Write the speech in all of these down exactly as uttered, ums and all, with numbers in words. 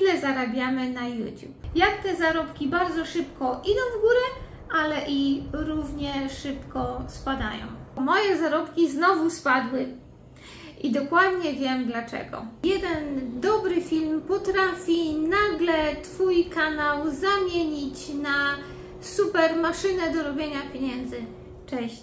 ile zarabiamy na YouTube. Jak te zarobki bardzo szybko idą w górę, ale i równie szybko spadają. Moje zarobki znowu spadły i dokładnie wiem dlaczego. Jeden dobry film potrafi nagle Twój kanał zamienić na super maszynę do robienia pieniędzy. Cześć!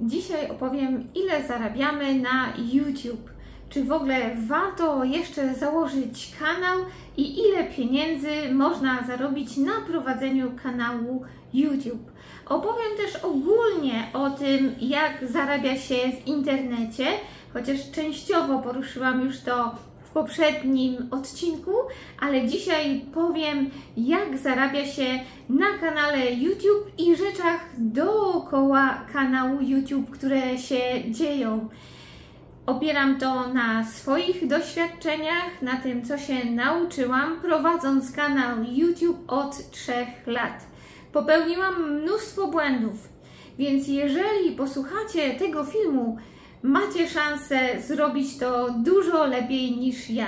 Dzisiaj opowiem, ile zarabiamy na YouTube. Czy w ogóle warto jeszcze założyć kanał i ile pieniędzy można zarobić na prowadzeniu kanału YouTube. Opowiem też ogólnie o tym, jak zarabia się w internecie, chociaż częściowo poruszyłam już to w poprzednim odcinku, ale dzisiaj powiem, jak zarabia się na kanale YouTube i rzeczach dookoła kanału YouTube, które się dzieją. Opieram to na swoich doświadczeniach, na tym, co się nauczyłam, prowadząc kanał YouTube od trzech lat. Popełniłam mnóstwo błędów, więc jeżeli posłuchacie tego filmu, macie szansę zrobić to dużo lepiej niż ja.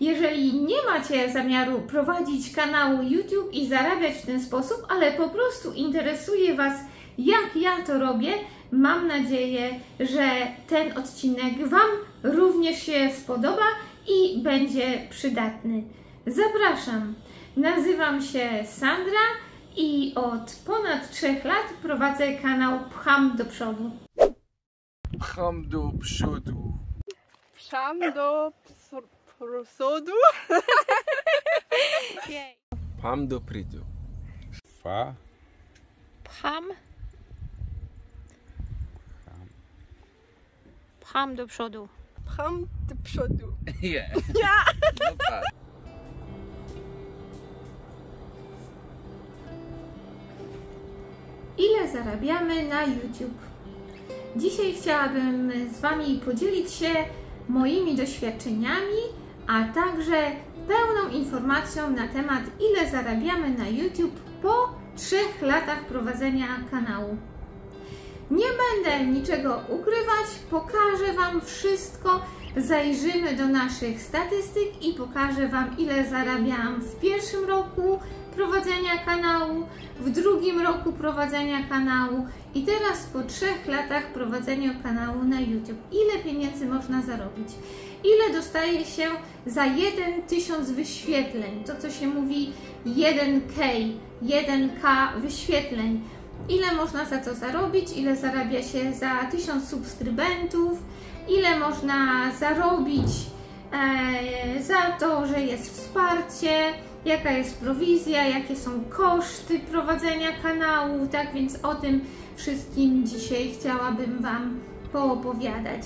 Jeżeli nie macie zamiaru prowadzić kanału YouTube i zarabiać w ten sposób, ale po prostu interesuje Was, jak ja to robię, mam nadzieję, że ten odcinek Wam również się spodoba i będzie przydatny. Zapraszam! Nazywam się Sandra i od ponad trzech lat prowadzę kanał Pcham do Przodu. Pcham do Przodu. Pcham do Przodu. Pcham do Przodu. Fa. Pcham. Pcham do przodu. Pcham do przodu. Yeah. Yeah. No ile zarabiamy na YouTube? Dzisiaj chciałabym z Wami podzielić się moimi doświadczeniami, a także pełną informacją na temat, ile zarabiamy na YouTube po trzech latach prowadzenia kanału. Nie będę niczego ukrywać, pokażę Wam wszystko, zajrzymy do naszych statystyk i pokażę Wam, ile zarabiałam w pierwszym roku prowadzenia kanału, w drugim roku prowadzenia kanału i teraz po trzech latach prowadzenia kanału na YouTube. Ile pieniędzy można zarobić? Ile dostaje się za tysiąc wyświetleń? To, co się mówi jeden K, jeden K wyświetleń. Ile można za to zarobić, ile zarabia się za tysiąc subskrybentów, ile można zarobić e, za to, że jest wsparcie, jaka jest prowizja, jakie są koszty prowadzenia kanału, tak więc o tym wszystkim dzisiaj chciałabym Wam poopowiadać.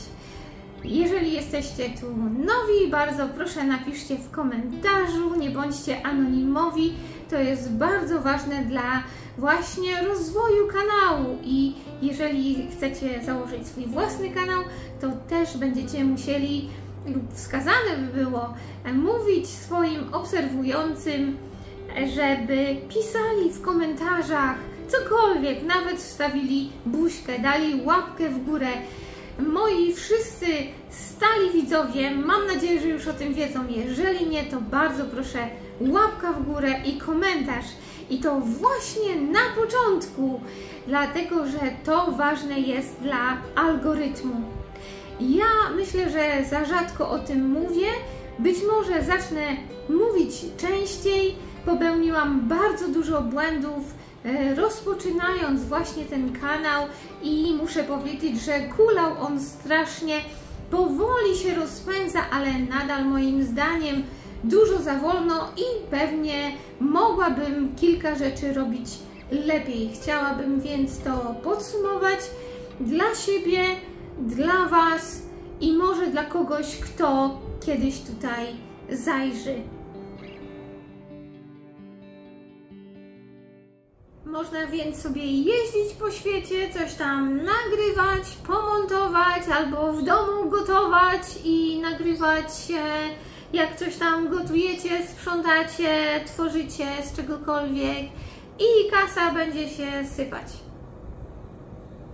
Jeżeli jesteście tu nowi, bardzo proszę napiszcie w komentarzu, nie bądźcie anonimowi, to jest bardzo ważne dla właśnie rozwoju kanału i jeżeli chcecie założyć swój własny kanał, to też będziecie musieli lub wskazane by było mówić swoim obserwującym, żeby pisali w komentarzach cokolwiek, nawet wstawili buźkę, dali łapkę w górę. Moi wszyscy stali widzowie, mam nadzieję, że już o tym wiedzą, jeżeli nie, to bardzo proszę łapka w górę i komentarz. I to właśnie na początku, dlatego że to ważne jest dla algorytmu. Ja myślę, że za rzadko o tym mówię, być może zacznę mówić częściej, popełniłam bardzo dużo błędów, rozpoczynając właśnie ten kanał i muszę powiedzieć, że kulał on strasznie, powoli się rozpędza, ale nadal moim zdaniem dużo za wolno i pewnie mogłabym kilka rzeczy robić lepiej. Chciałabym więc to podsumować dla siebie, dla Was i może dla kogoś, kto kiedyś tutaj zajrzy. Można więc sobie jeździć po świecie, coś tam nagrywać, pomontować albo w domu gotować i nagrywać, jak coś tam gotujecie, sprzątacie, tworzycie z czegokolwiek i kasa będzie się sypać.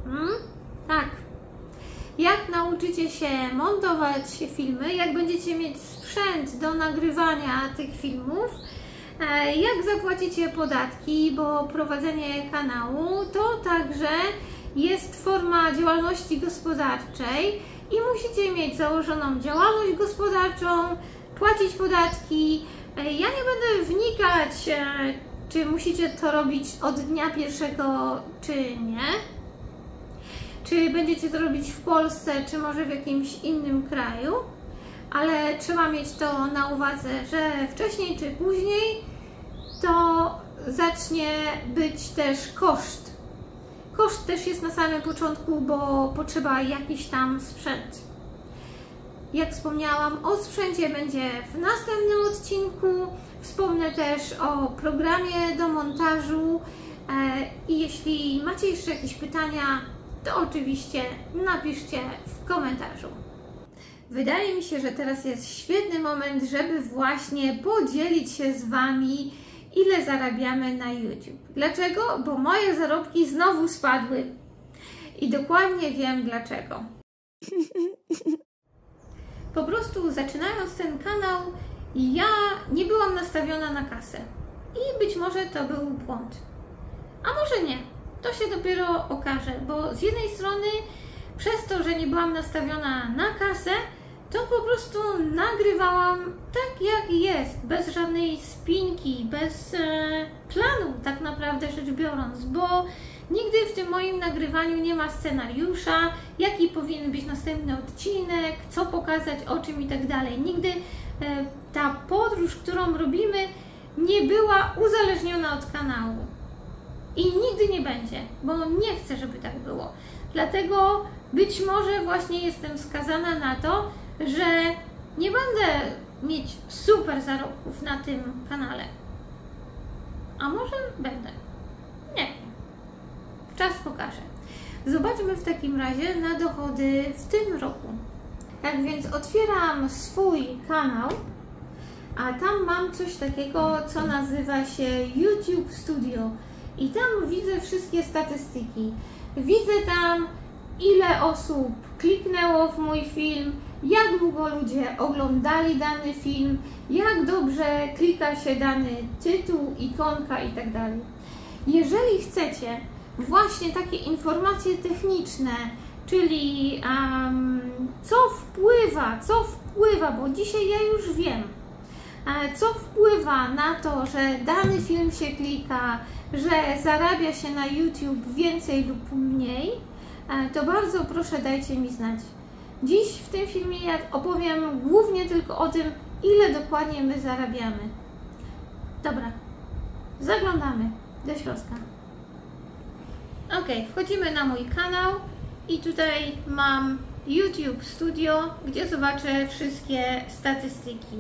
Hmm? Tak. jak nauczycie się montować filmy, jak będziecie mieć sprzęt do nagrywania tych filmów, jak zapłacicie podatki, bo prowadzenie kanału to także jest forma działalności gospodarczej i musicie mieć założoną działalność gospodarczą, płacić podatki. Ja nie będę wnikać, czy musicie to robić od dnia pierwszego, czy nie. Czy będziecie to robić w Polsce, czy może w jakimś innym kraju. Ale trzeba mieć to na uwadze, że wcześniej czy później to zacznie być też koszt. Koszt też jest na samym początku, bo potrzeba jakiś tam sprzęt. Jak wspomniałam, o sprzęcie będzie w następnym odcinku. Wspomnę też o programie do montażu i jeśli macie jeszcze jakieś pytania, to oczywiście napiszcie w komentarzu. Wydaje mi się, że teraz jest świetny moment, żeby właśnie podzielić się z Wami, ile zarabiamy na YouTube. Dlaczego? Bo moje zarobki znowu spadły. I dokładnie wiem dlaczego. Po prostu zaczynając ten kanał, ja nie byłam nastawiona na kasę. I być może to był błąd. A może nie. To się dopiero okaże, bo z jednej strony przez to, że nie byłam nastawiona na kasę, to po prostu nagrywałam tak jak jest, bez żadnej spinki, bez e, planu tak naprawdę rzecz biorąc, bo nigdy w tym moim nagrywaniu nie ma scenariusza, jaki powinien być następny odcinek, co pokazać, o czym i tak dalej. Nigdy e, ta podróż, którą robimy, nie była uzależniona od kanału i nigdy nie będzie, bo nie chcę, żeby tak było. Dlatego być może właśnie jestem skazana na to, że nie będę mieć super zarobków na tym kanale. A może będę? Nie. Czas pokaże. Zobaczmy w takim razie na dochody w tym roku. Tak więc otwieram swój kanał, a tam mam coś takiego, co nazywa się YouTube Studio. I tam widzę wszystkie statystyki. Widzę tam, ile osób kliknęło w mój film, jak długo ludzie oglądali dany film, jak dobrze klika się dany tytuł, ikonka itd. Jeżeli chcecie właśnie takie informacje techniczne, czyli um, co wpływa, co wpływa, bo dzisiaj ja już wiem, co wpływa na to, że dany film się klika, że zarabia się na YouTube więcej lub mniej, to bardzo proszę dajcie mi znać. Dziś w tym filmie ja opowiem głównie tylko o tym, ile dokładnie my zarabiamy. Dobra, zaglądamy do środka. Ok, wchodzimy na mój kanał i tutaj mam YouTube Studio, gdzie zobaczę wszystkie statystyki.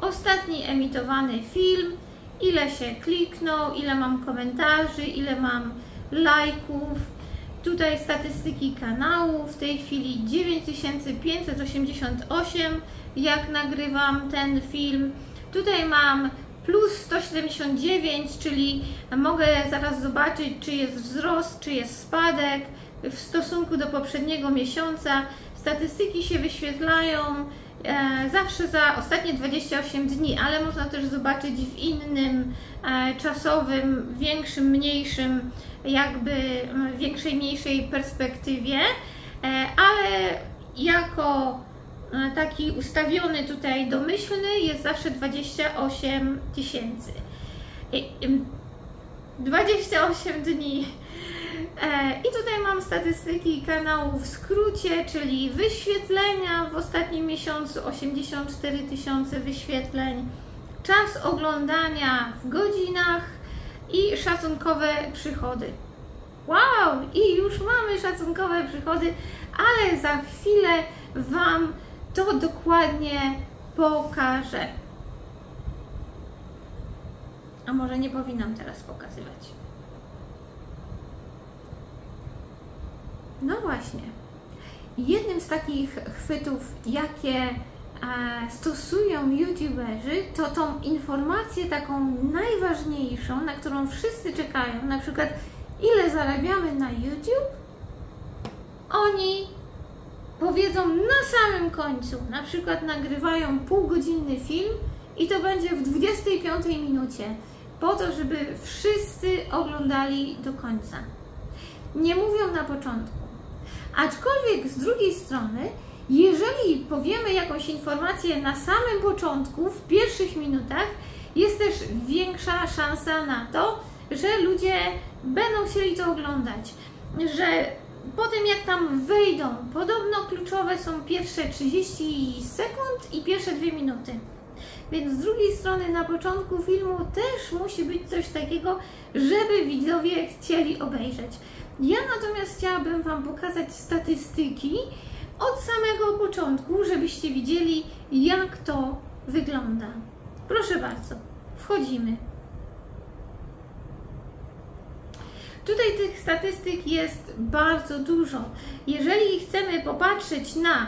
Ostatni emitowany film, ile się kliknął, ile mam komentarzy, ile mam lajków. Tutaj statystyki kanału, w tej chwili dziewięć tysięcy pięćset osiemdziesiąt osiem, jak nagrywam ten film. Tutaj mam plus sto siedemdziesiąt dziewięć, czyli mogę zaraz zobaczyć, czy jest wzrost, czy jest spadek w stosunku do poprzedniego miesiąca. Statystyki się wyświetlają zawsze za ostatnie dwadzieścia osiem dni, ale można też zobaczyć w innym czasowym, większym, mniejszym, jakby większej, mniejszej perspektywie, ale jako taki ustawiony tutaj domyślny jest zawsze dwadzieścia osiem tysięcy. dwadzieścia osiem dni. I tutaj mam statystyki kanału w skrócie, czyli wyświetlenia w ostatnim miesiącu osiemdziesiąt cztery tysiące wyświetleń, czas oglądania w godzinach i szacunkowe przychody. Wow! I już mamy szacunkowe przychody, ale za chwilę Wam to dokładnie pokażę. A może nie powinnam teraz pokazywać. No właśnie, jednym z takich chwytów, jakie e, stosują youtuberzy, to tą informację taką najważniejszą, na którą wszyscy czekają, na przykład ile zarabiamy na YouTube, oni powiedzą na samym końcu, na przykład nagrywają półgodzinny film i to będzie w dwudziestej piątej minucie, po to, żeby wszyscy oglądali do końca. Nie mówią na początku. Aczkolwiek z drugiej strony, jeżeli powiemy jakąś informację na samym początku, w pierwszych minutach, jest też większa szansa na to, że ludzie będą chcieli to oglądać, że po tym jak tam wejdą, podobno kluczowe są pierwsze trzydzieści sekund i pierwsze dwie minuty. Więc z drugiej strony na początku filmu też musi być coś takiego, żeby widzowie chcieli obejrzeć. Ja natomiast chciałabym Wam pokazać statystyki od samego początku, żebyście widzieli, jak to wygląda. Proszę bardzo, wchodzimy. Tutaj tych statystyk jest bardzo dużo. Jeżeli chcemy popatrzeć na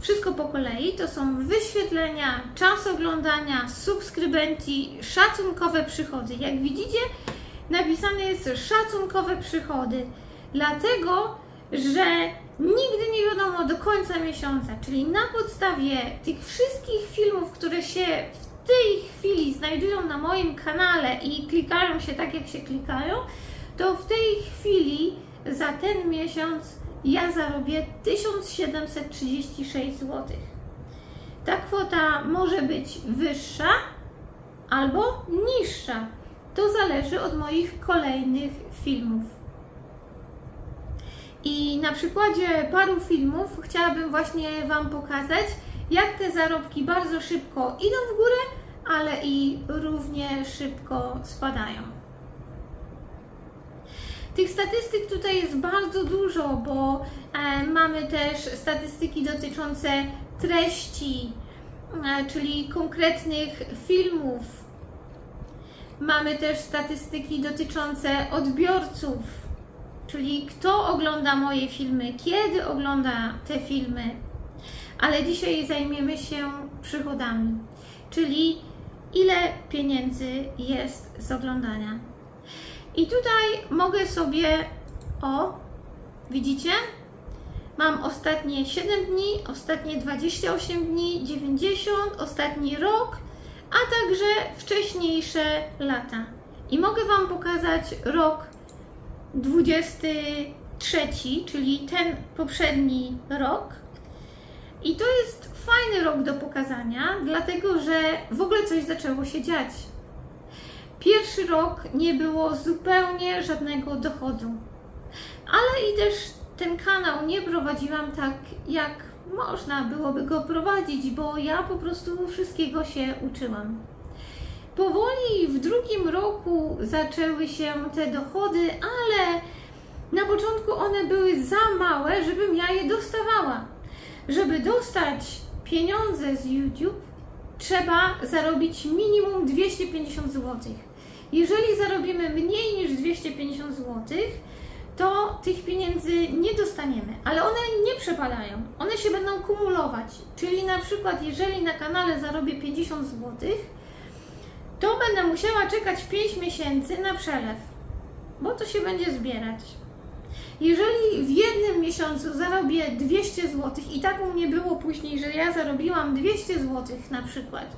wszystko po kolei, to są wyświetlenia, czas oglądania, subskrybenci, szacunkowe przychody. Jak widzicie, napisane jest szacunkowe przychody, dlatego, że nigdy nie wiadomo do końca miesiąca, czyli na podstawie tych wszystkich filmów, które się w tej chwili znajdują na moim kanale i klikają się tak, jak się klikają, to w tej chwili za ten miesiąc ja zarobię tysiąc siedemset trzydzieści sześć złotych. Ta kwota może być wyższa albo niższa. To zależy od moich kolejnych filmów. I na przykładzie paru filmów chciałabym właśnie Wam pokazać, jak te zarobki bardzo szybko idą w górę, ale i równie szybko spadają. Tych statystyk tutaj jest bardzo dużo, bo e, mamy też statystyki dotyczące treści, e, czyli konkretnych filmów. Mamy też statystyki dotyczące odbiorców, czyli kto ogląda moje filmy, kiedy ogląda te filmy. Ale dzisiaj zajmiemy się przychodami, czyli ile pieniędzy jest z oglądania. I tutaj mogę sobie, o, widzicie, mam ostatnie siedem dni, ostatnie dwadzieścia osiem dni, dziewięćdziesiąt, ostatni rok, a także wcześniejsze lata. I mogę Wam pokazać rok dwudziesty trzeci, czyli ten poprzedni rok. I to jest fajny rok do pokazania, dlatego że w ogóle coś zaczęło się dziać. Pierwszy rok nie było zupełnie żadnego dochodu, ale i też ten kanał nie prowadziłam tak, jak można byłoby go prowadzić, bo ja po prostu wszystkiego się uczyłam. Powoli w drugim roku zaczęły się te dochody, ale na początku one były za małe, żebym ja je dostawała. Żeby dostać pieniądze z YouTube, trzeba zarobić minimum dwieście pięćdziesiąt złotych. Jeżeli zarobimy mniej niż dwieście pięćdziesiąt złotych, to tych pieniędzy nie dostaniemy, ale one nie przepadają, one się będą kumulować. Czyli na przykład, jeżeli na kanale zarobię pięćdziesiąt złotych, to będę musiała czekać pięć miesięcy na przelew, bo to się będzie zbierać. Jeżeli w jednym miesiącu zarobię dwieście złotych, i tak u mnie było później, że ja zarobiłam dwieście złotych na przykład,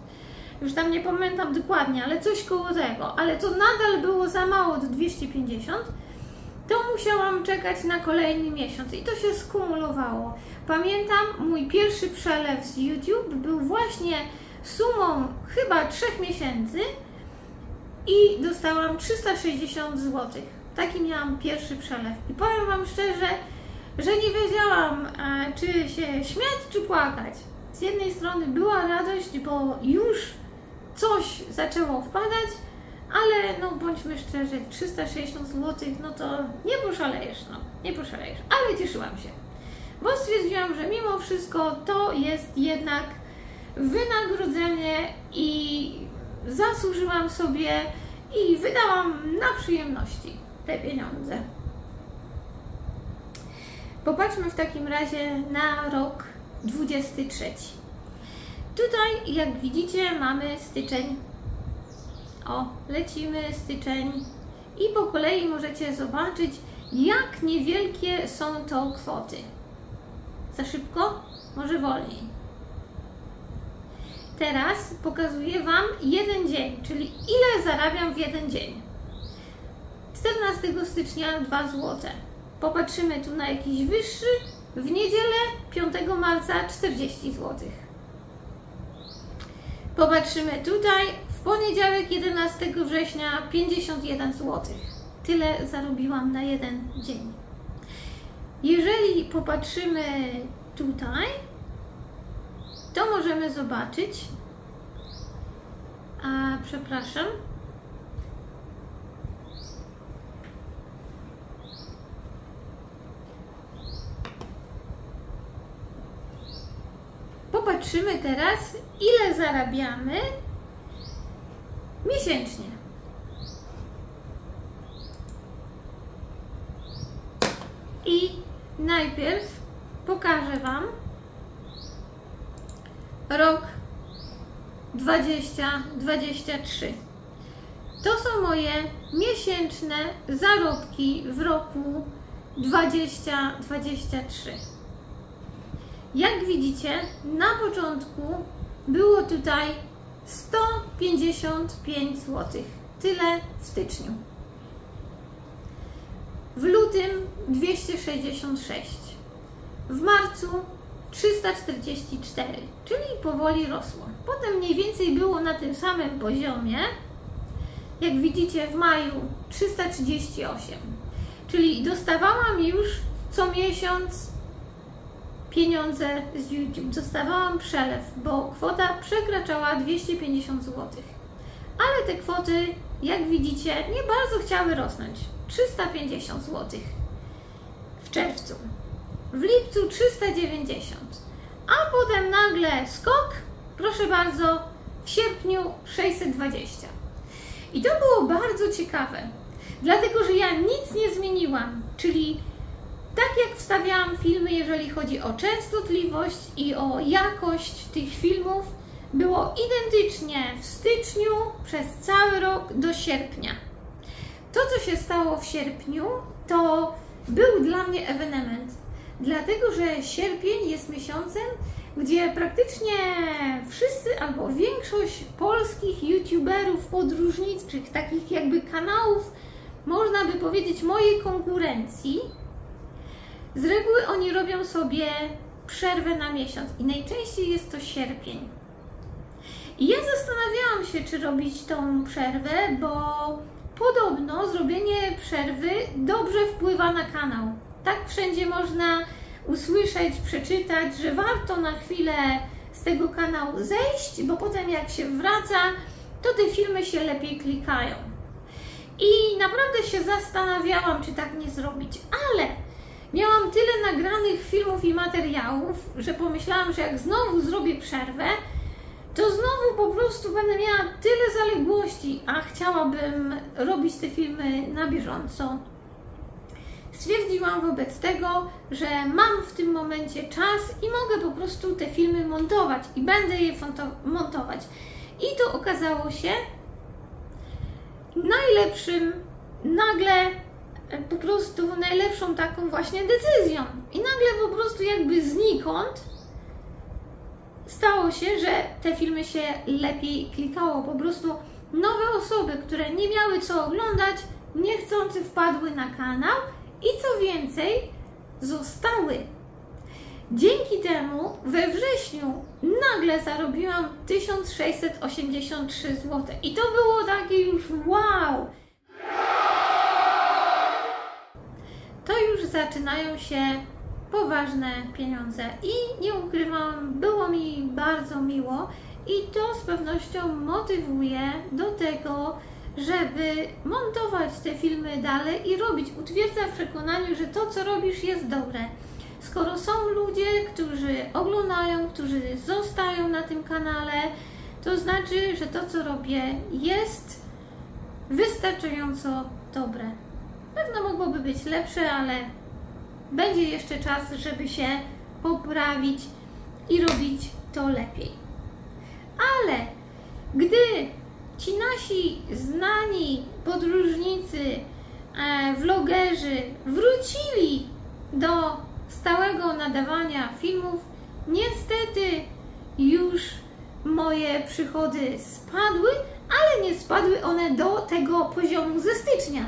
już tam nie pamiętam dokładnie, ale coś koło tego, ale to nadal było za mało do dwieście pięćdziesiąt, to musiałam czekać na kolejny miesiąc i to się skumulowało. Pamiętam, mój pierwszy przelew z YouTube był właśnie sumą chyba trzech miesięcy i dostałam trzysta sześćdziesiąt złotych. Taki miałam pierwszy przelew i powiem Wam szczerze, że nie wiedziałam, e, czy się śmiać, czy płakać. Z jednej strony była radość, bo już coś zaczęło wpadać, ale no bądźmy szczerzy, trzysta sześćdziesiąt złotych, no to nie poszalejesz, no, nie poszalejesz, ale cieszyłam się, bo stwierdziłam, że mimo wszystko to jest jednak wynagrodzenie i zasłużyłam sobie i wydałam na przyjemności te pieniądze. Popatrzmy w takim razie na rok dwudziesty trzeci. Tutaj, jak widzicie, mamy styczeń. O, lecimy styczeń i po kolei możecie zobaczyć, jak niewielkie są to kwoty. za szybko, może wolniej. Teraz pokazuję Wam jeden dzień, czyli ile zarabiam w jeden dzień. czternastego stycznia dwa złote. Popatrzymy tu na jakiś wyższy. W niedzielę piątego marca czterdzieści złotych. Popatrzymy tutaj. W poniedziałek jedenastego września pięćdziesiąt jeden złotych. Tyle zarobiłam na jeden dzień. Jeżeli popatrzymy tutaj, to możemy zobaczyć. A, przepraszam. Popatrzymy teraz, ile zarabiamy miesięcznie. I najpierw pokażę Wam rok dwudziesty dwudziesty trzeci. To są moje miesięczne zarobki w roku dwudziesty dwudziesty trzeci. Jak widzicie, na początku było tutaj sto pięćdziesiąt pięć złotych. Tyle w styczniu. W lutym dwieście sześćdziesiąt sześć. W marcu trzysta czterdzieści cztery, czyli powoli rosło. Potem mniej więcej było na tym samym poziomie. Jak widzicie, w maju trzysta trzydzieści osiem. Czyli dostawałam już co miesiąc pieniądze z YouTube. Dostawałam przelew, bo kwota przekraczała dwieście pięćdziesiąt złotych. Ale te kwoty, jak widzicie, nie bardzo chciały rosnąć. trzysta pięćdziesiąt złotych w czerwcu. W lipcu trzysta dziewięćdziesiąt. A potem nagle skok, proszę bardzo, w sierpniu sześćset dwadzieścia. I to było bardzo ciekawe, dlatego że ja nic nie zmieniłam, czyli tak jak wstawiałam filmy, jeżeli chodzi o częstotliwość i o jakość tych filmów, było identycznie w styczniu przez cały rok do sierpnia. To, co się stało w sierpniu, to był dla mnie ewenement, dlatego że sierpień jest miesiącem, gdzie praktycznie wszyscy albo większość polskich youtuberów podróżniczych, takich jakby kanałów, można by powiedzieć, mojej konkurencji, z reguły oni robią sobie przerwę na miesiąc i najczęściej jest to sierpień. I ja zastanawiałam się, czy robić tą przerwę, bo podobno zrobienie przerwy dobrze wpływa na kanał. Tak wszędzie można usłyszeć, przeczytać, że warto na chwilę z tego kanału zejść, bo potem jak się wraca, to te filmy się lepiej klikają. I naprawdę się zastanawiałam, czy tak nie zrobić, ale miałam tyle nagranych filmów i materiałów, że pomyślałam, że jak znowu zrobię przerwę, to znowu po prostu będę miała tyle zaległości, a chciałabym robić te filmy na bieżąco. Stwierdziłam wobec tego, że mam w tym momencie czas i mogę po prostu te filmy montować i będę je montować. I to okazało się najlepszym, nagle po prostu najlepszą taką właśnie decyzją. I nagle po prostu jakby znikąd stało się, że te filmy się lepiej klikało. Po prostu nowe osoby, które nie miały co oglądać, niechcący wpadły na kanał i co więcej, zostały. Dzięki temu we wrześniu nagle zarobiłam tysiąc sześćset osiemdziesiąt trzy złote. I to było takie już wow! To już zaczynają się poważne pieniądze i nie ukrywam, było mi bardzo miło i to z pewnością motywuje do tego, żeby montować te filmy dalej i robić. Utwierdza w przekonaniu, że to, co robisz, jest dobre. Skoro są ludzie, którzy oglądają, którzy zostają na tym kanale, to znaczy, że to, co robię, jest wystarczająco dobre. Pewno mogłoby być lepsze, ale będzie jeszcze czas, żeby się poprawić i robić to lepiej. Ale gdy ci nasi znani podróżnicy, e, vlogerzy wrócili do stałego nadawania filmów niestety już moje przychody spadły, ale nie spadły one do tego poziomu ze stycznia.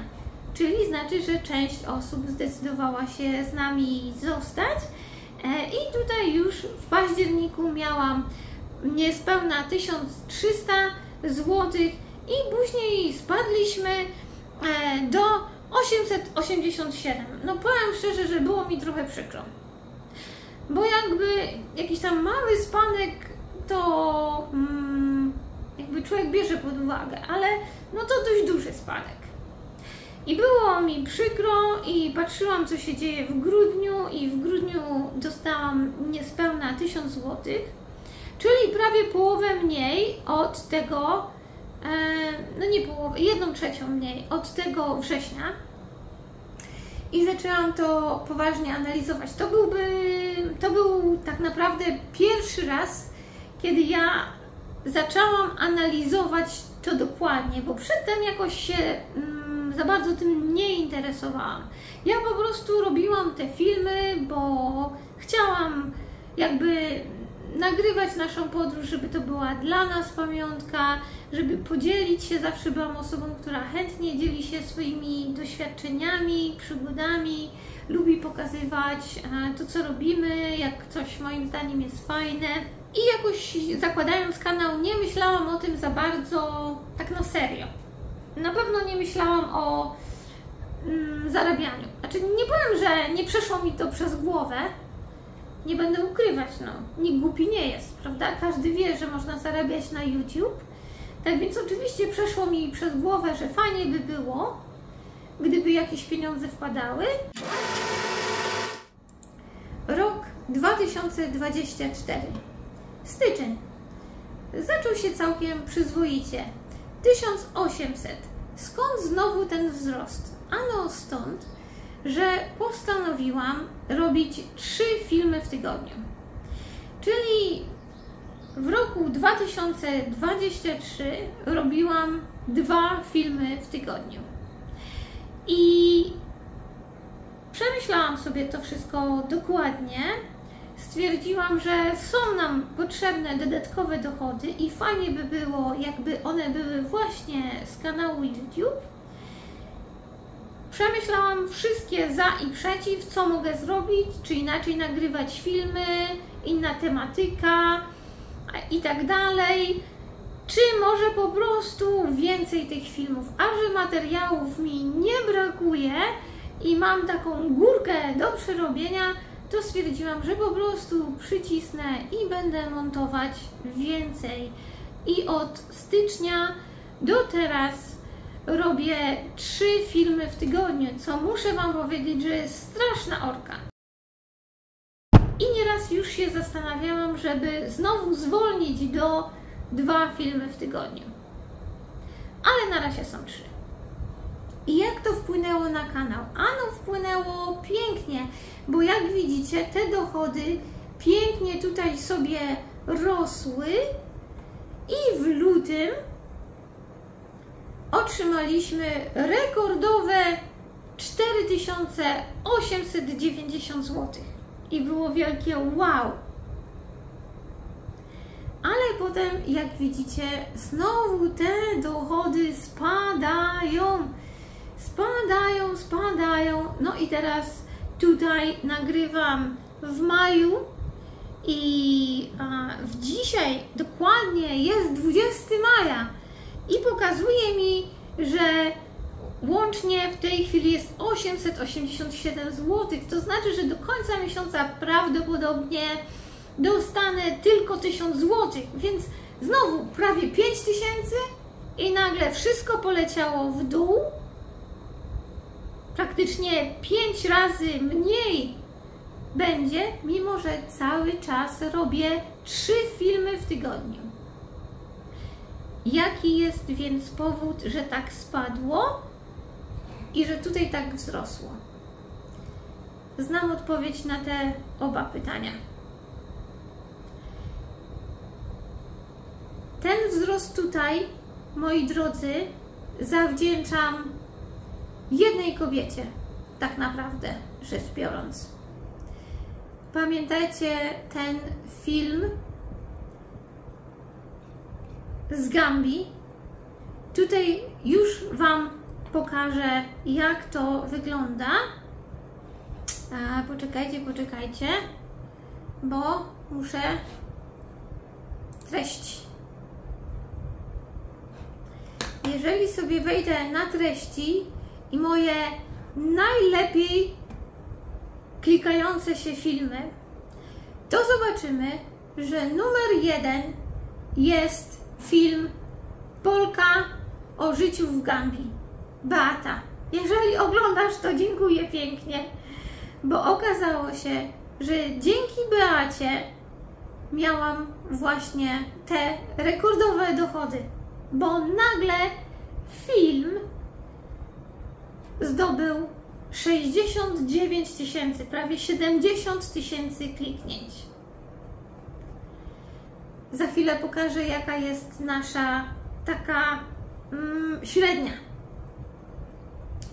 Czyli znaczy, że część osób zdecydowała się z nami zostać. I tutaj już w październiku miałam niespełna tysiąc trzysta złotych i później spadliśmy do osiemset osiemdziesiąt siedem. No powiem szczerze, że było mi trochę przykro. Bo jakby jakiś tam mały spadek to mm, jakby człowiek bierze pod uwagę, ale no to dość duży spadek. I było mi przykro i patrzyłam, co się dzieje w grudniu i w grudniu dostałam niespełna tysiąc złotych, czyli prawie połowę mniej od tego, no nie połowę, jedną trzecią mniej od tego września. I zaczęłam to poważnie analizować. To byłby, to był tak naprawdę pierwszy raz, kiedy ja zaczęłam analizować to dokładnie, bo przedtem jakoś się mm, za bardzo tym nie interesowałam. Ja po prostu robiłam te filmy, bo chciałam jakby nagrywać naszą podróż, żeby to była dla nas pamiątka, żeby podzielić się. Zawsze byłam osobą, która chętnie dzieli się swoimi doświadczeniami, przygodami, lubi pokazywać to, co robimy, jak coś moim zdaniem jest fajne. I jakoś zakładając kanał, nie myślałam o tym za bardzo tak na serio. Na pewno nie myślałam o mm, zarabianiu. Znaczy, nie powiem, że nie przeszło mi to przez głowę, nie będę ukrywać, no, nikt głupi nie jest, prawda? Każdy wie, że można zarabiać na YouTube. Tak więc oczywiście przeszło mi przez głowę, że fajnie by było, gdyby jakieś pieniądze wpadały. Rok dwa tysiące dwudziesty czwarty, styczeń, zaczął się całkiem przyzwoicie. tysiąc osiemset. Skąd znowu ten wzrost? Ano stąd, że postanowiłam robić trzy filmy w tygodniu. Czyli w roku dwa tysiące dwudziestym trzecim robiłam dwa filmy w tygodniu. I przemyślałam sobie to wszystko dokładnie. Stwierdziłam, że są nam potrzebne dodatkowe dochody i fajnie by było, jakby one były właśnie z kanału YouTube. Przemyślałam wszystkie za i przeciw, co mogę zrobić, czy inaczej nagrywać filmy, inna tematyka i tak dalej. Czy może po prostu więcej tych filmów, a że materiałów mi nie brakuje i mam taką górkę do przerobienia, to stwierdziłam, że po prostu przycisnę i będę montować więcej. I od stycznia do teraz robię trzy filmy w tygodniu, co muszę wam powiedzieć, że jest straszna orka. I nieraz już się zastanawiałam, żeby znowu zwolnić do dwa filmy w tygodniu. Ale na razie są trzy. I jak to wpłynęło na kanał? Ano wpłynęło pięknie, bo jak widzicie, te dochody pięknie tutaj sobie rosły i w lutym otrzymaliśmy rekordowe cztery tysiące osiemset dziewięćdziesiąt złotych i było wielkie wow! Ale potem, jak widzicie, znowu te dochody spadają, spadają, spadają. No i teraz tutaj nagrywam w maju i a, w dzisiaj dokładnie jest dwudziestego maja. I pokazuje mi, że łącznie w tej chwili jest osiemset osiemdziesiąt siedem złotych. To znaczy, że do końca miesiąca prawdopodobnie dostanę tylko tysiąc złotych. Więc znowu prawie pięć tysięcy i nagle wszystko poleciało w dół. Praktycznie pięć razy mniej będzie, mimo że cały czas robię trzy filmy w tygodniu. Jaki jest więc powód, że tak spadło i że tutaj tak wzrosło? Znam odpowiedź na te oba pytania. Ten wzrost tutaj, moi drodzy, zawdzięczam jednej kobiecie, tak naprawdę rzecz biorąc. Pamiętajcie ten film z Gambii. Tutaj już Wam pokażę, jak to wygląda. A, poczekajcie, poczekajcie, bo muszę treść. Jeżeli sobie wejdę na treści i moje najlepiej klikające się filmy, to zobaczymy, że numer jeden jest film Polka o życiu w Gambii. Beata, jeżeli oglądasz to, dziękuję pięknie, bo okazało się, że dzięki Beacie miałam właśnie te rekordowe dochody, bo nagle film zdobył sześćdziesiąt dziewięć tysięcy, prawie siedemdziesiąt tysięcy kliknięć. Za chwilę pokażę, jaka jest nasza taka mm, średnia.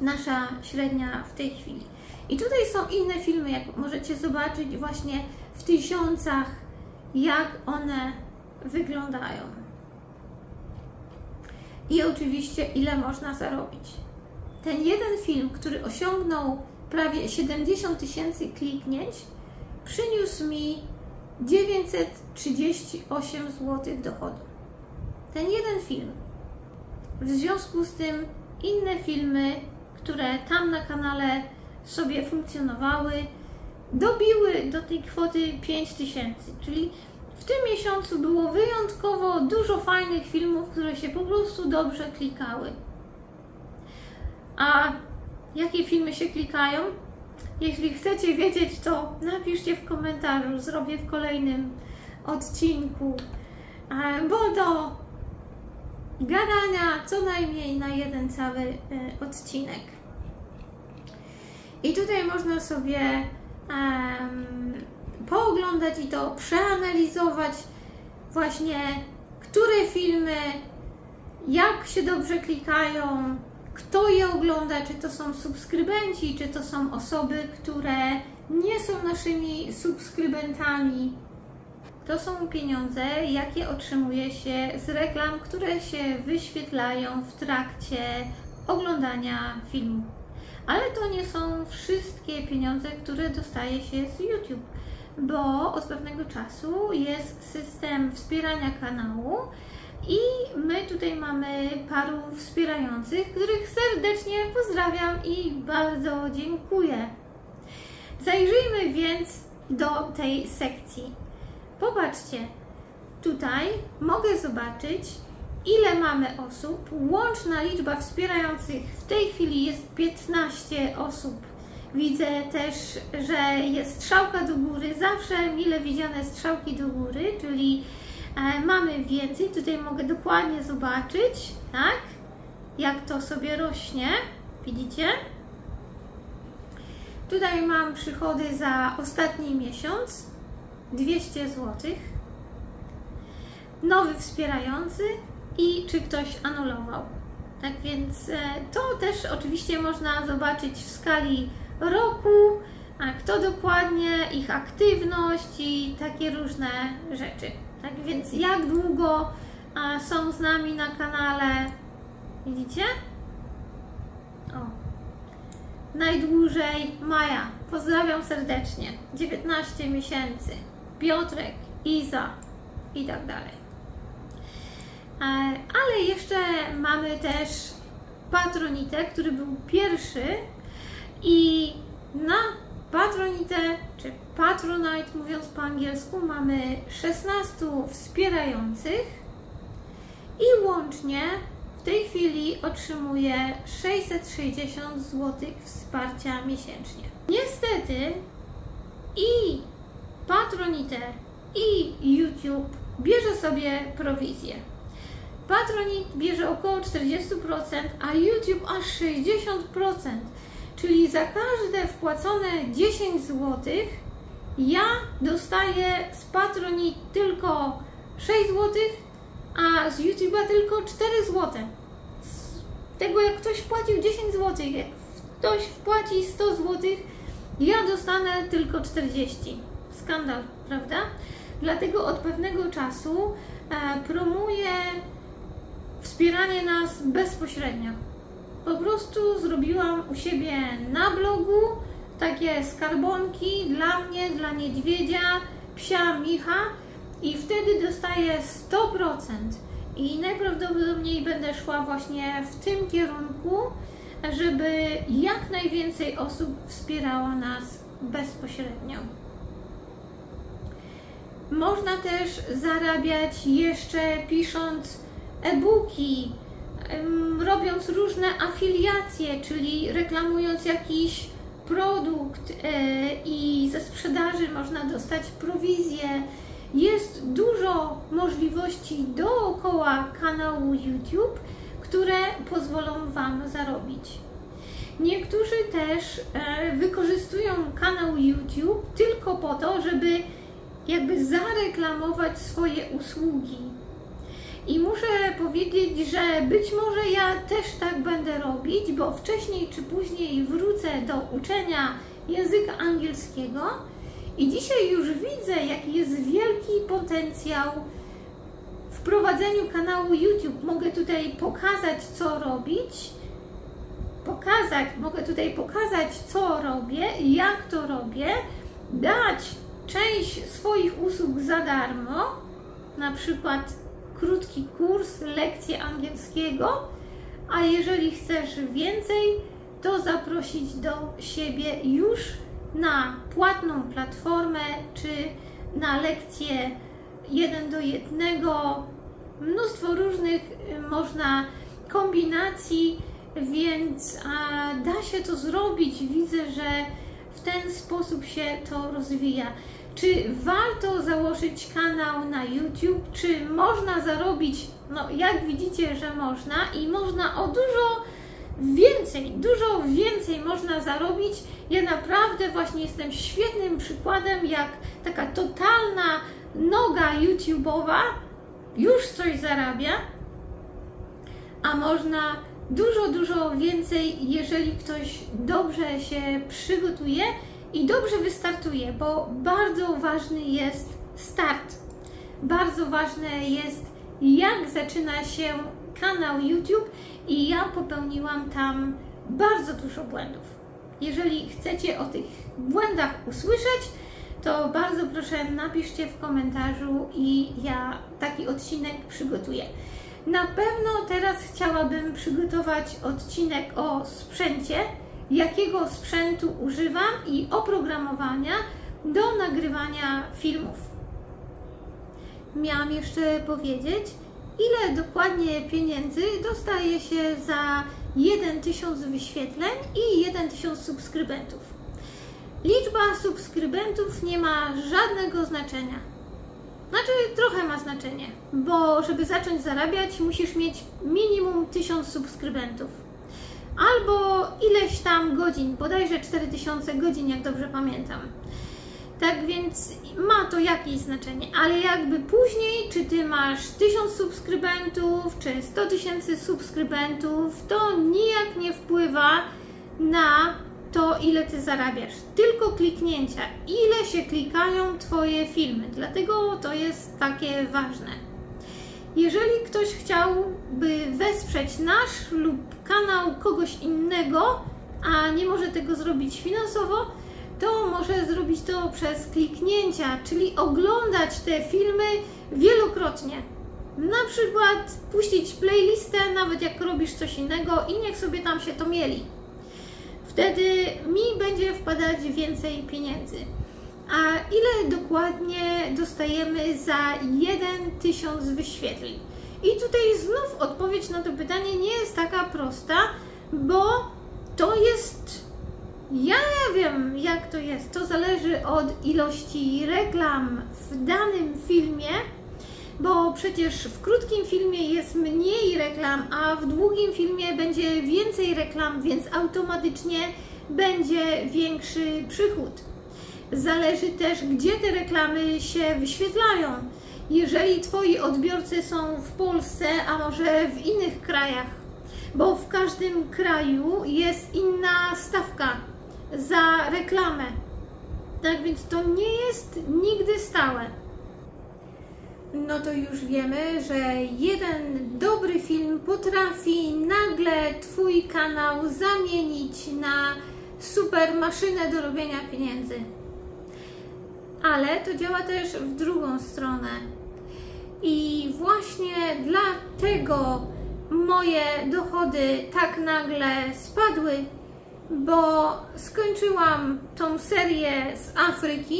Nasza średnia w tej chwili. I tutaj są inne filmy, jak możecie zobaczyć właśnie w tysiącach, jak one wyglądają. I oczywiście, ile można zarobić. Ten jeden film, który osiągnął prawie siedemdziesiąt tysięcy kliknięć, przyniósł mi dziewięćset trzydzieści osiem złotych dochodu. Ten jeden film. W związku z tym inne filmy, które tam na kanale sobie funkcjonowały, dobiły do tej kwoty pięć tysięcy, czyli w tym miesiącu było wyjątkowo dużo fajnych filmów, które się po prostu dobrze klikały. A jakie filmy się klikają? Jeśli chcecie wiedzieć, to napiszcie w komentarzu, zrobię w kolejnym odcinku, bo do gadania co najmniej na jeden cały odcinek. I tutaj można sobie um, pooglądać i to przeanalizować właśnie, które filmy, jak się dobrze klikają, kto je ogląda, czy to są subskrybenci, czy to są osoby, które nie są naszymi subskrybentami. To są pieniądze, jakie otrzymuje się z reklam, które się wyświetlają w trakcie oglądania filmu. Ale to nie są wszystkie pieniądze, które dostaje się z YouTube, bo od pewnego czasu jest system wspierania kanału i my tutaj mamy paru wspierających, których serdecznie pozdrawiam i bardzo dziękuję. Zajrzyjmy więc do tej sekcji. Popatrzcie, tutaj mogę zobaczyć, ile mamy osób. Łączna liczba wspierających w tej chwili jest piętnaście osób. Widzę też, że jest strzałka do góry, zawsze mile widziane strzałki do góry, czyli e, mamy więcej. Tutaj mogę dokładnie zobaczyć, tak, jak to sobie rośnie, widzicie? Tutaj mam przychody za ostatni miesiąc, dwieście złotych, nowy wspierający i czy ktoś anulował. Tak więc to też oczywiście można zobaczyć w skali roku, a kto dokładnie, ich aktywność i takie różne rzeczy. Tak więc jak długo są z nami na kanale, widzicie? O, najdłużej Maja, pozdrawiam serdecznie, dziewiętnaście miesięcy, Piotrek, Iza i tak dalej. Ale jeszcze mamy też Patronite, który był pierwszy, i na Patronite, czy Patronite mówiąc po angielsku, mamy szesnaście wspierających i łącznie w tej chwili otrzymuje sześćset sześćdziesiąt złotych wsparcia miesięcznie. Niestety i Patronite, i YouTube bierze sobie prowizję. Patronite bierze około czterdzieści procent, a YouTube aż sześćdziesiąt procent, czyli za każde wpłacone dziesięć złotych ja dostaję z Patronite tylko sześć złotych, a z YouTube'a tylko cztery złote. Z tego, jak ktoś wpłacił dziesięć złotych, jak ktoś wpłaci sto złotych, ja dostanę tylko czterdzieści. skandal, prawda? Dlatego od pewnego czasu e, promuję wspieranie nas bezpośrednio. Po prostu zrobiłam u siebie na blogu takie skarbonki dla mnie, dla niedźwiedzia, psia, micha i wtedy dostaję sto procent. I najprawdopodobniej będę szła właśnie w tym kierunku, żeby jak najwięcej osób wspierało nas bezpośrednio. Można też zarabiać jeszcze pisząc e-booki, robiąc różne afiliacje, czyli reklamując jakiś produkt i ze sprzedaży można dostać prowizję. Jest dużo możliwości dookoła kanału YouTube, które pozwolą Wam zarobić. Niektórzy też wykorzystują kanał YouTube tylko po to, żeby jakby zareklamować swoje usługi. I muszę powiedzieć, że być może ja też tak będę robić, bo wcześniej czy później wrócę do uczenia języka angielskiego i dzisiaj już widzę, jaki jest wielki potencjał w prowadzeniu kanału YouTube. Mogę tutaj pokazać, co robić, pokazać, mogę tutaj pokazać, co robię, jak to robię, dać część swoich usług za darmo, na przykład krótki kurs, lekcje angielskiego, a jeżeli chcesz więcej, to zaprosić do siebie już na płatną platformę, czy na lekcje jeden do jednego. Mnóstwo różnych można kombinacji, więc a, da się to zrobić. Widzę, że w ten sposób się to rozwija. Czy warto założyć kanał na YouTube? Czy można zarobić? No, jak widzicie, że można i można o dużo więcej, dużo więcej można zarobić. Ja naprawdę właśnie jestem świetnym przykładem, jak taka totalna noga YouTube'owa już coś zarabia, a można dużo, dużo więcej, jeżeli ktoś dobrze się przygotuje i dobrze wystartuje, bo bardzo ważny jest start. Bardzo ważne jest, jak zaczyna się kanał YouTube i ja popełniłam tam bardzo dużo błędów. Jeżeli chcecie o tych błędach usłyszeć, to bardzo proszę napiszcie w komentarzu i ja taki odcinek przygotuję. Na pewno teraz chciałabym przygotować odcinek o sprzęcie, jakiego sprzętu używam i oprogramowania do nagrywania filmów. Miałam jeszcze powiedzieć, ile dokładnie pieniędzy dostaje się za jeden tysiąc wyświetleń i jeden tysiąc subskrybentów. Liczba subskrybentów nie ma żadnego znaczenia. Znaczy trochę ma znaczenie, bo żeby zacząć zarabiać, musisz mieć minimum tysiąc subskrybentów. Albo ileś tam godzin, bodajże cztery tysiące godzin, jak dobrze pamiętam. Tak więc ma to jakieś znaczenie, ale jakby później, czy Ty masz tysiąc subskrybentów, czy sto tysięcy subskrybentów, to nijak nie wpływa na to, ile Ty zarabiasz. Tylko kliknięcia, ile się klikają Twoje filmy, dlatego to jest takie ważne. Jeżeli ktoś chciałby wesprzeć nasz lub kanał kogoś innego, a nie może tego zrobić finansowo, to może zrobić to przez kliknięcia, czyli oglądać te filmy wielokrotnie. Na przykład puścić playlistę, nawet jak robisz coś innego i niech sobie tam się to mieli. Wtedy mi będzie wpadać więcej pieniędzy. A ile dokładnie dostajemy za jeden tysiąc wyświetleń? I tutaj znów odpowiedź na to pytanie nie jest taka prosta, bo to jest... Ja nie wiem, jak to jest, to zależy od ilości reklam w danym filmie, bo przecież w krótkim filmie jest mniej reklam, a w długim filmie będzie więcej reklam, więc automatycznie będzie większy przychód. Zależy też, gdzie te reklamy się wyświetlają. Jeżeli Twoi odbiorcy są w Polsce, a może w innych krajach, bo w każdym kraju jest inna stawka za reklamę. Tak więc to nie jest nigdy stałe. No to już wiemy, że jeden dobry film potrafi nagle Twój kanał zamienić na super maszynę do robienia pieniędzy. Ale to działa też w drugą stronę. I właśnie dlatego moje dochody tak nagle spadły, bo skończyłam tą serię z Afryki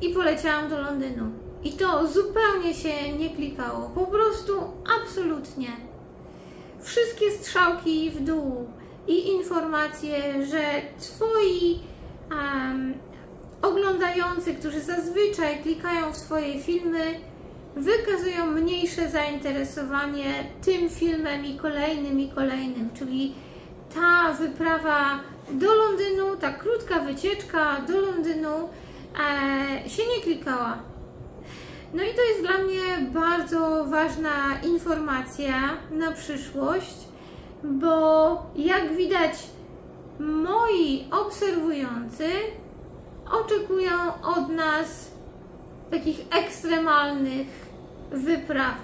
i poleciałam do Londynu. I to zupełnie się nie klikało, po prostu absolutnie. Wszystkie strzałki w dół i informacje, że Twoi um, oglądający, którzy zazwyczaj klikają w swoje filmy, wykazują mniejsze zainteresowanie tym filmem i kolejnym i kolejnym, czyli ta wyprawa do Londynu, ta krótka wycieczka do Londynu e, się nie klikała. No i to jest dla mnie bardzo ważna informacja na przyszłość, bo jak widać, moi obserwujący oczekują od nas takich ekstremalnych wypraw,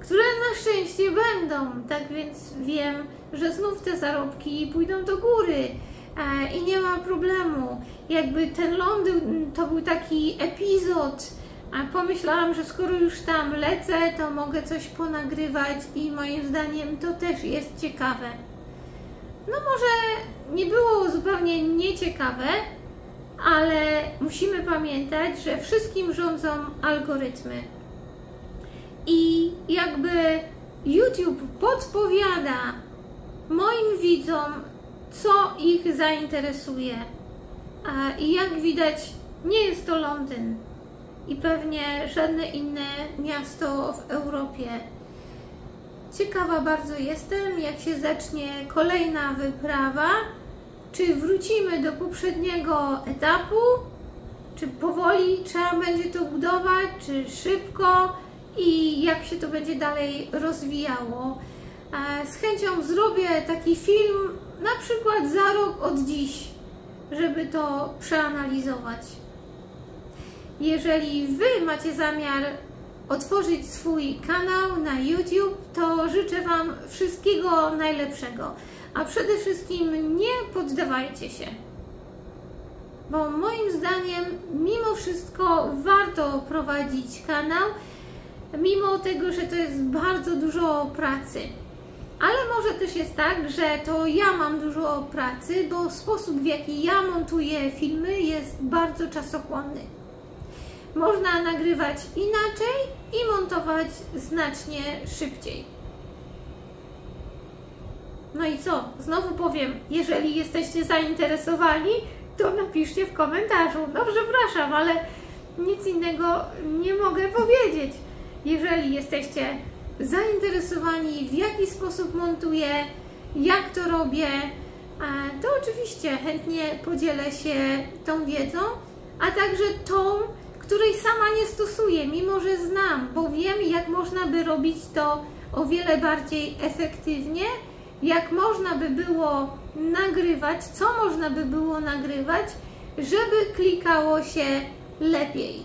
które na szczęście będą, tak więc wiem, że znów te zarobki pójdą do góry e, i nie ma problemu. Jakby ten Londyn to był taki epizod, a pomyślałam, że skoro już tam lecę, to mogę coś ponagrywać i moim zdaniem to też jest ciekawe. No może nie było zupełnie nieciekawe, ale musimy pamiętać, że wszystkim rządzą algorytmy. I jakby YouTube podpowiada moim widzom, co ich zainteresuje. I jak widać, nie jest to Londyn i pewnie żadne inne miasto w Europie. Ciekawa bardzo jestem, jak się zacznie kolejna wyprawa. Czy wrócimy do poprzedniego etapu, czy powoli trzeba będzie to budować, czy szybko i jak się to będzie dalej rozwijało. Z chęcią zrobię taki film, na przykład za rok od dziś, żeby to przeanalizować. Jeżeli Wy macie zamiar otworzyć swój kanał na YouTube, to życzę Wam wszystkiego najlepszego. A przede wszystkim nie poddawajcie się, bo moim zdaniem mimo wszystko warto prowadzić kanał, mimo tego, że to jest bardzo dużo pracy. Ale może też jest tak, że to ja mam dużo pracy, bo sposób, w jaki ja montuję filmy, jest bardzo czasochłonny. Można nagrywać inaczej i montować znacznie szybciej. No i co? Znowu powiem, jeżeli jesteście zainteresowani, to napiszcie w komentarzu. No przepraszam, ale nic innego nie mogę powiedzieć. Jeżeli jesteście zainteresowani, w jaki sposób montuję, jak to robię, to oczywiście chętnie podzielę się tą wiedzą, a także tą, której sama nie stosuję, mimo że znam, bo wiem, jak można by robić to o wiele bardziej efektywnie, jak można by było nagrywać, co można by było nagrywać, żeby klikało się lepiej.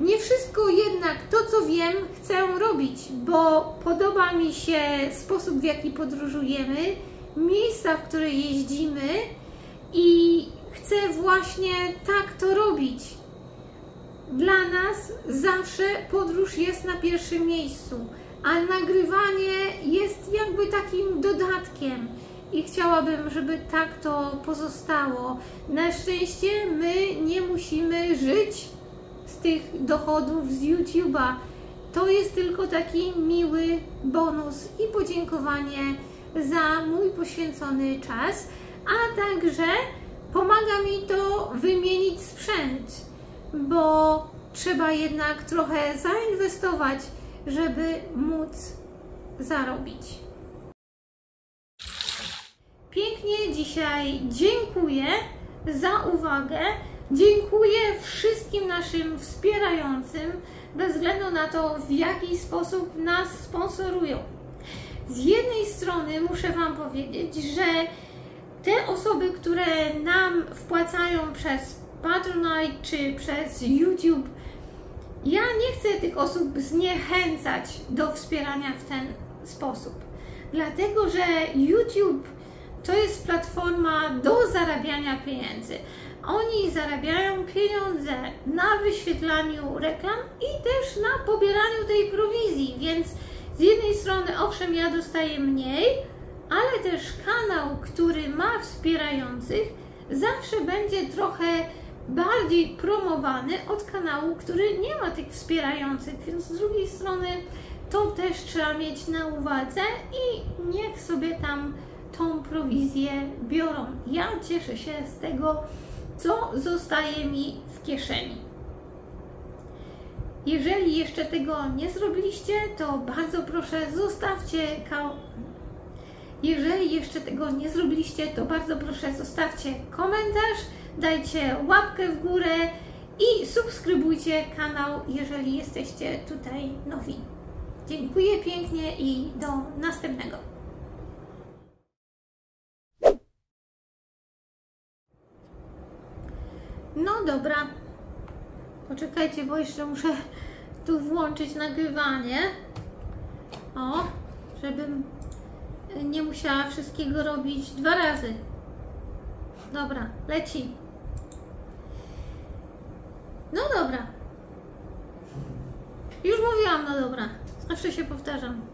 Nie wszystko jednak to, co wiem, chcę robić, bo podoba mi się sposób, w jaki podróżujemy, miejsca, w które jeździmy i chcę właśnie tak to robić. Dla nas zawsze podróż jest na pierwszym miejscu. A nagrywanie jest jakby takim dodatkiem i chciałabym, żeby tak to pozostało. Na szczęście my nie musimy żyć z tych dochodów z YouTube'a. To jest tylko taki miły bonus i podziękowanie za mój poświęcony czas, a także pomaga mi to wymienić sprzęt, bo trzeba jednak trochę zainwestować, żeby móc zarobić. Pięknie dzisiaj dziękuję za uwagę. Dziękuję wszystkim naszym wspierającym, bez względu na to, w jaki sposób nas sponsorują. Z jednej strony muszę Wam powiedzieć, że te osoby, które nam wpłacają przez Patronite czy przez YouTube, ja nie chcę tych osób zniechęcać do wspierania w ten sposób. Dlatego, że YouTube to jest platforma do zarabiania pieniędzy. Oni zarabiają pieniądze na wyświetlaniu reklam i też na pobieraniu tej prowizji, więc z jednej strony, owszem, ja dostaję mniej, ale też kanał, który ma wspierających, zawsze będzie trochę bardziej promowany od kanału, który nie ma tych wspierających, więc z drugiej strony to też trzeba mieć na uwadze i niech sobie tam tą prowizję biorą. Ja cieszę się z tego, co zostaje mi w kieszeni. Jeżeli jeszcze tego nie zrobiliście, to bardzo proszę zostawcie kanał. Jeżeli jeszcze tego nie zrobiliście, to bardzo proszę zostawcie komentarz, dajcie łapkę w górę i subskrybujcie kanał, jeżeli jesteście tutaj nowi. Dziękuję pięknie i do następnego. No dobra, poczekajcie, bo jeszcze muszę tu włączyć nagrywanie, o, żebym nie musiała wszystkiego robić dwa razy. Dobra, leci. No dobra. Już mówiłam, no dobra. Zawsze się powtarzam.